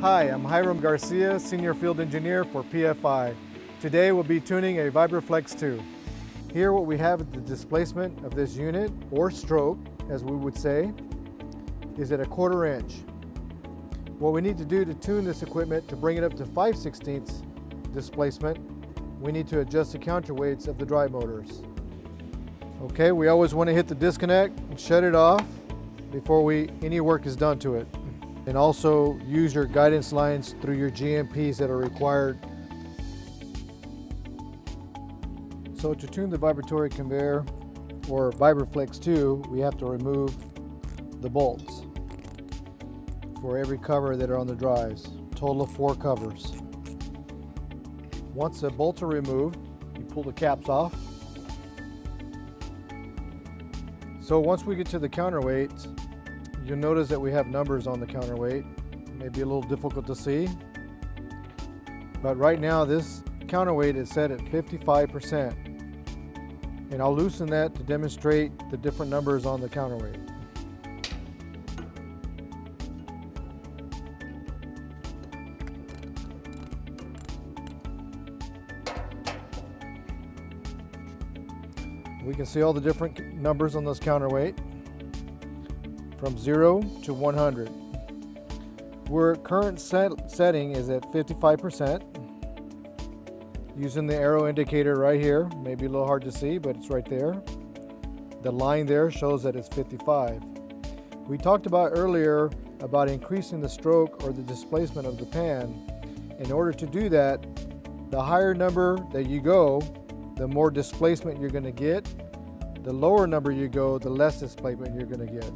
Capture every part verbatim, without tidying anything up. Hi, I'm Hiram Garcia, Senior Field Engineer for P F I. Today we'll be tuning a VibraFlex two. Here what we have is the displacement of this unit, or stroke as we would say, is at a quarter inch. What we need to do to tune this equipment to bring it up to five sixteenths displacement, we need to adjust the counterweights of the drive motors. Okay, we always want to hit the disconnect and shut it off before we any work is done to it. And also use your guidance lines through your G M Ps that are required. So to tune the vibratory conveyor or VibraFlex two, we have to remove the bolts for every cover that are on the drives. Total of four covers. Once the bolts are removed, you pull the caps off. So once we get to the counterweight, you'll notice that we have numbers on the counterweight. It may be a little difficult to see, but right now this counterweight is set at fifty-five percent. And I'll loosen that to demonstrate the different numbers on the counterweight. We can see all the different numbers on this counterweight from zero to one hundred. Our current set setting is at fifty-five percent. Using the arrow indicator right here, maybe a little hard to see, but it's right there. The line there shows that it's fifty-five. We talked about earlier about increasing the stroke or the displacement of the pan. In order to do that, the higher number that you go, the more displacement you're going to get. The lower number you go, the less displacement you're going to get.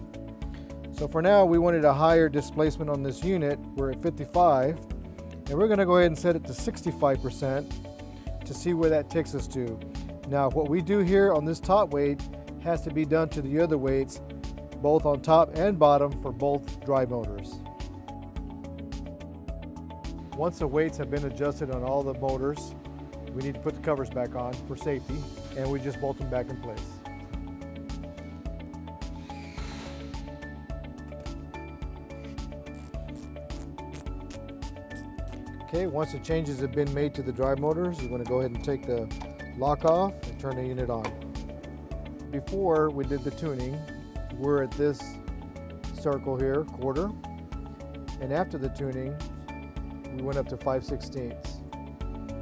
So for now, we wanted a higher displacement on this unit. We're at fifty-five, and we're going to go ahead and set it to sixty-five percent to see where that takes us to. Now, what we do here on this top weight has to be done to the other weights, both on top and bottom for both drive motors. Once the weights have been adjusted on all the motors, we need to put the covers back on for safety, and we just bolt them back in place. Okay, once the changes have been made to the drive motors, you want to go ahead and take the lock off and turn the unit on. Before we did the tuning, we're at this circle here, quarter, and after the tuning, we went up to five sixteenths.